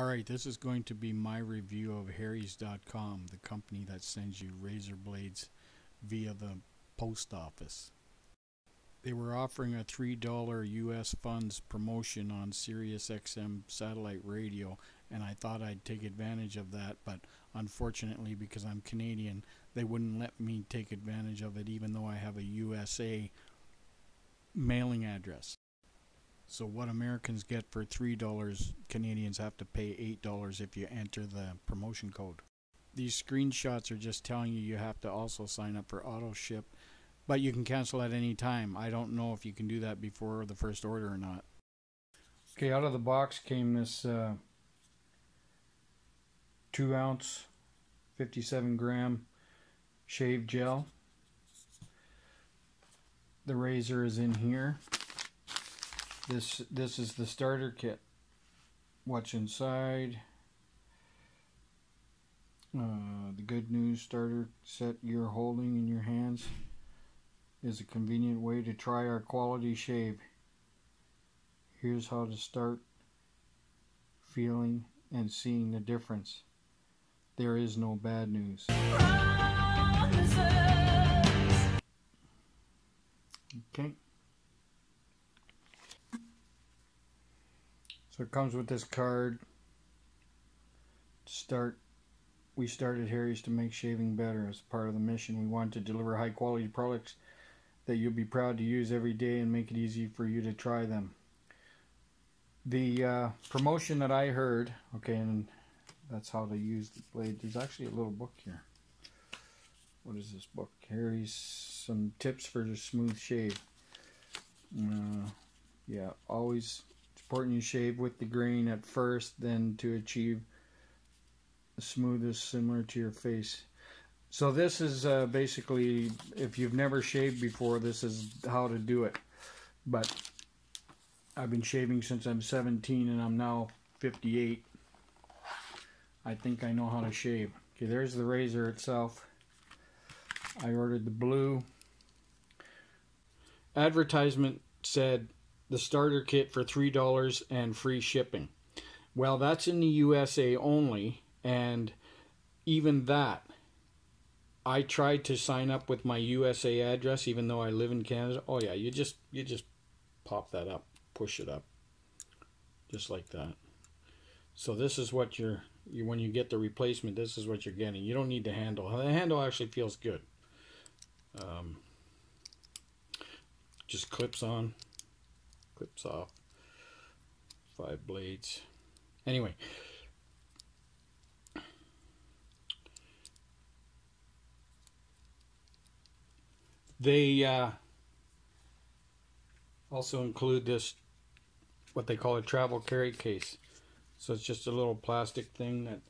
Alright, this is going to be my review of Harry's.com, the company that sends you razor blades via the post office. They were offering a $3 US funds promotion on Sirius XM satellite radio, and I thought I'd take advantage of that, but unfortunately, because I'm Canadian, they wouldn't let me take advantage of it even though I have a USA mailing address. So what Americans get for $3, Canadians have to pay $8 if you enter the promotion code. These screenshots are just telling you have to also sign up for auto ship, but you can cancel at any time. I don't know if you can do that before the first order or not. Okay, out of the box came this 2-ounce, 57-gram shave gel. The razor is in here. This is the starter kit. What's inside? The good news starter set you're holding in your hands is a convenient way to try our quality shave. Here's how to start feeling and seeing the difference. There is no bad news. Promises. Okay. So it comes with this card. We started Harry's to make shaving better. As part of the mission, we want to deliver high quality products that you'll be proud to use every day and make it easy for you to try them. The promotion that I heard, okay, and that's how they use the blade. There's actually a little book here. What is this book? Harry's some tips for a smooth shave. Yeah, always important you shave with the grain at first, then to achieve the smoothness similar to your face. So this is basically, if you've never shaved before, this is how to do it. But I've been shaving since I'm 17 and I'm now 58. I think I know how to shave. Okay, there's the razor itself. I ordered the blue. Advertisement said the starter kit for $3 and free shipping. Well, that's in the USA only, and even that, I tried to sign up with my USA address even though I live in Canada. Oh yeah, you just pop that up, push it up, just like that. So this is what you when you get the replacement, this is what you're getting. You don't need the handle. The handle actually feels good. Just clips on. Clips off. 5 blades. Anyway, they also include this, what they call a travel carry case. So it's just a little plastic thing that,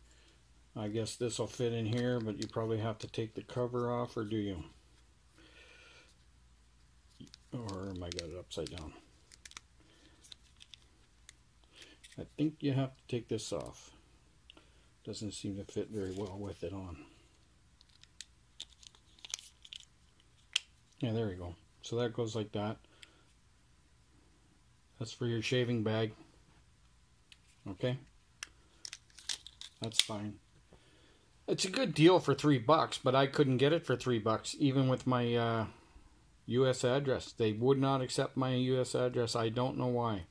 I guess this will fit in here, but you probably have to take the cover off, or do you? Or am I got it upside down? I think you have to take this off. Doesn't seem to fit very well with it on. Yeah, there we go. So that goes like that. That's for your shaving bag. Okay. That's fine. It's a good deal for $3, but I couldn't get it for $3 even with my US address. They would not accept my US address. I don't know why.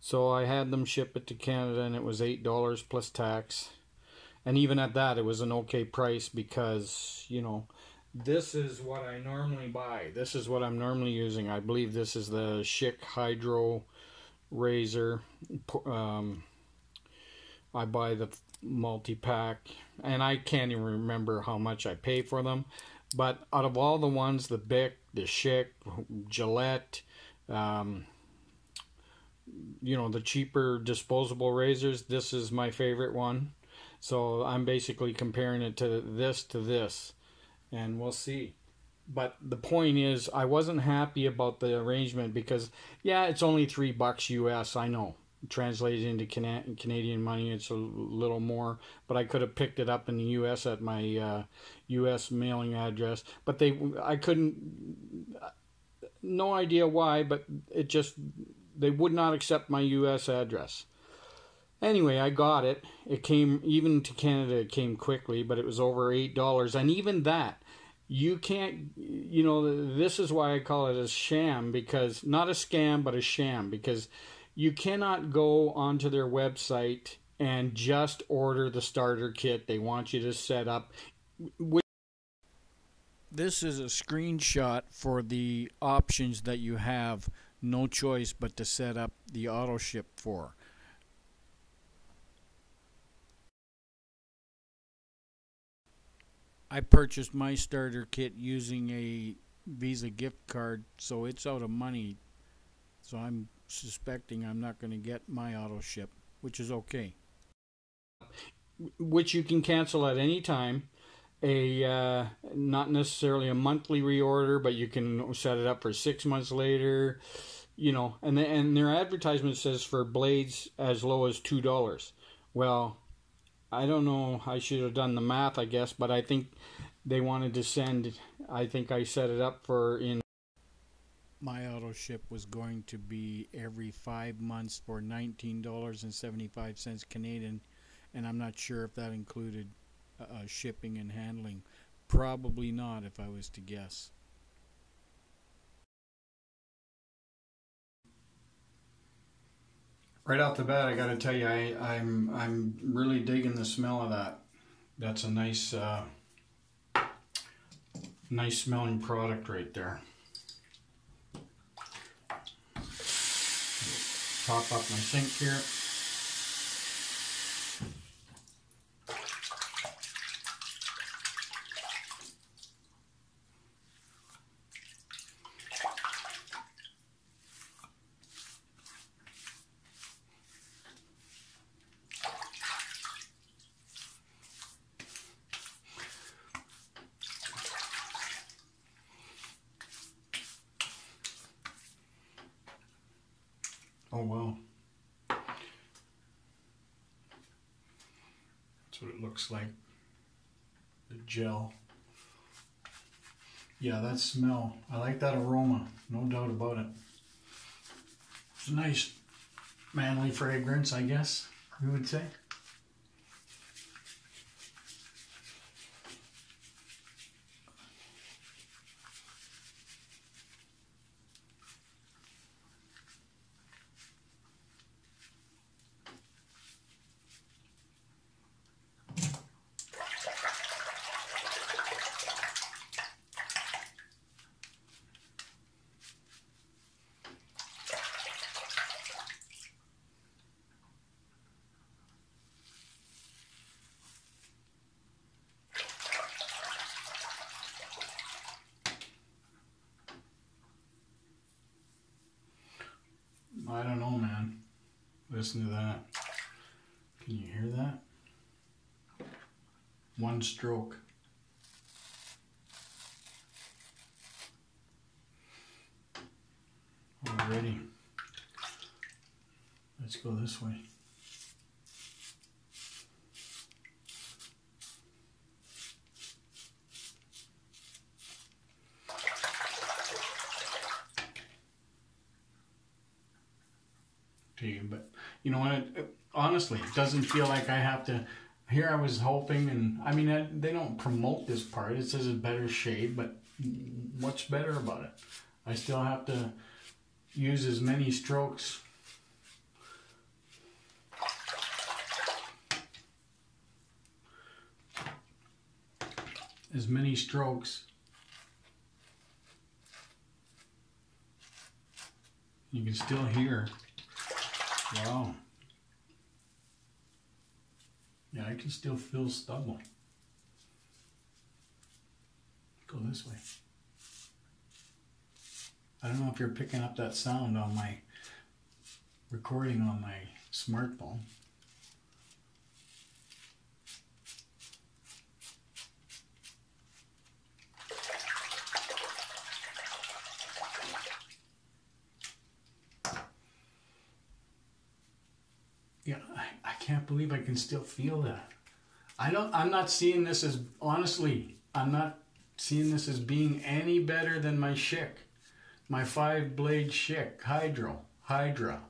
So I had them ship it to Canada, and it was $8 plus tax. And even at that, it was an okay price because, you know, this is what I normally buy. This is what I'm normally using. I believe this is the Schick Hydro razor. I buy the multi-pack, and I can't even remember how much I pay for them. But out of all the ones, the Bic, the Schick, Gillette, you know, the cheaper disposable razors, this is my favorite one. So I'm basically comparing it to this, and we'll see. But the point is, I wasn't happy about the arrangement because, yeah, it's only $3 US, I know. Translated into Canadian money, it's a little more, but I could have picked it up in the US at my US mailing address. But I couldn't, no idea why, but it just, they would not accept my US address. Anyway, I got it. It came, even to Canada, it came quickly, but it was over $8. And even that, you can't, you know, this is why I call it a sham, because, not a scam, but a sham, because you cannot go onto their website and just order the starter kit they want you to set up. This is a screenshot for the options that you have no choice but to set up the auto ship for. I purchased my starter kit using a Visa gift card, so it's out of money. So I'm suspecting I'm not going to get my auto ship, which is okay. Which you can cancel at any time. A not necessarily a monthly reorder, but you can set it up for 6 months later. You know, and their advertisement says for blades as low as $2. Well, I don't know, I should have done the math, I guess, but I think they wanted to send, I think I set it up for in... My auto ship was going to be every 5 months for $19.75 Canadian, and I'm not sure if that included shipping and handling. Probably not, if I was to guess. Right off the bat, I got to tell you, I'm really digging the smell of that. That's a nice, nice smelling product right there. Top up my sink here. Oh, wow. That's what it looks like. The gel. Yeah, that smell. I like that aroma. No doubt about it. It's a nice manly fragrance, I guess you would say. I don't know, man. Listen to that. Can you hear that? One stroke. Already. Let's go this way. But you know what, honestly, it doesn't feel like I have to. Here I was hoping, and I mean, they don't promote this part. It says a better shave, but what's better about it? I still have to use as many strokes. You can still hear. Wow. Yeah, I can still feel stubble. Go this way. I don't know if you're picking up that sound on my recording on my smartphone. Yeah, I can't believe I can still feel that. I'm not seeing this as, honestly, I'm not seeing this as being any better than my Schick. My 5-blade Schick Hydra,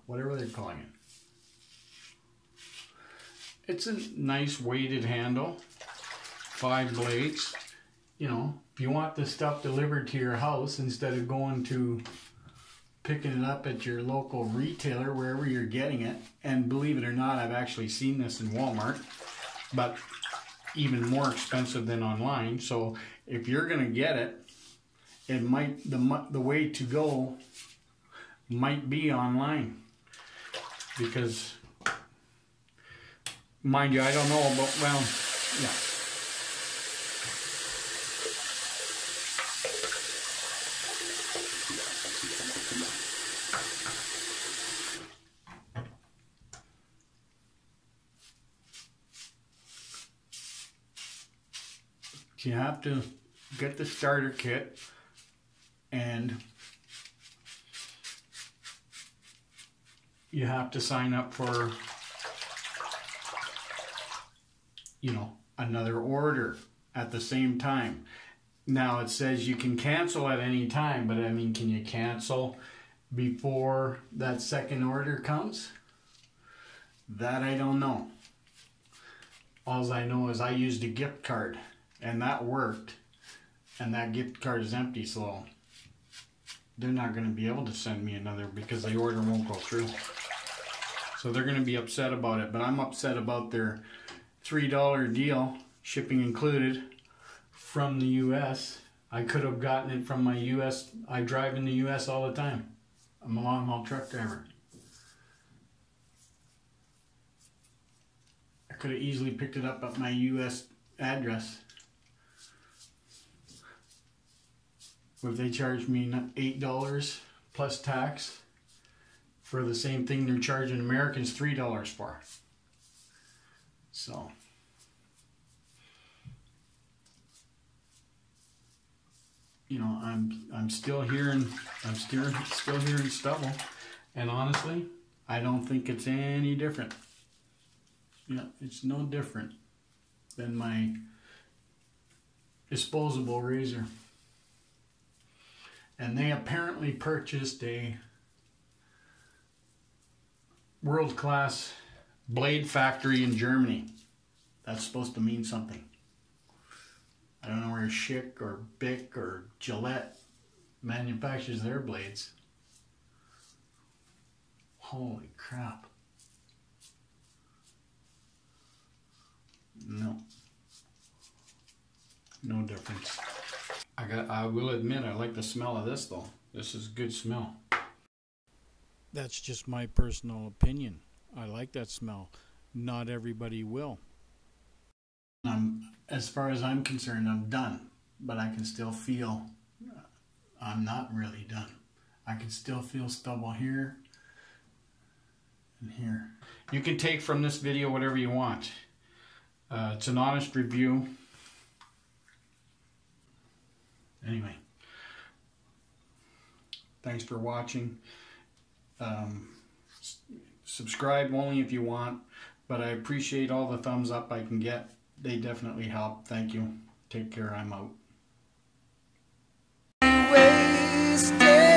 whatever they're calling it. It's a nice weighted handle, 5 blades. You know, if you want this stuff delivered to your house instead of going to picking it up at your local retailer, wherever you're getting it, and believe it or not, I've actually seen this in Walmart, but even more expensive than online. So if you're gonna get it, it might, the way to go might be online, because mind you, I don't know about, well, yeah. You have to get the starter kit, and you have to sign up for, you know, another order at the same time. Now it says you can cancel at any time, but I mean, can you cancel before that second order comes? That I don't know. All I know is I used a gift card, and that worked, and that gift card is empty, so they're not going to be able to send me another because the order won't go through. So they're going to be upset about it, but I'm upset about their $3 deal, shipping included, from the US. I could have gotten it from my US. I drive in the US all the time. I'm a long-haul truck driver. I could have easily picked it up at my US address. If they charge me $8 plus tax for the same thing they're charging Americans $3 for. So you know, I'm still hearing I'm still hearing stubble, and honestly, I don't think it's any different. Yeah, it's no different than my disposable razor. And they apparently purchased a world-class blade factory in Germany. That's supposed to mean something. I don't know where Schick or Bic or Gillette manufactures their blades. Holy crap. No. No difference. I will admit, I like the smell of this though. This is a good smell. That's just my personal opinion. I like that smell. Not everybody will. As far as I'm concerned, I'm done. But I can still feel, I'm not really done. I can still feel stubble here and here. You can take from this video whatever you want. It's an honest review. Anyway, thanks for watching. Subscribe only if you want, but I appreciate all the thumbs up I can get. They definitely help. Thank you. Take care. I'm out.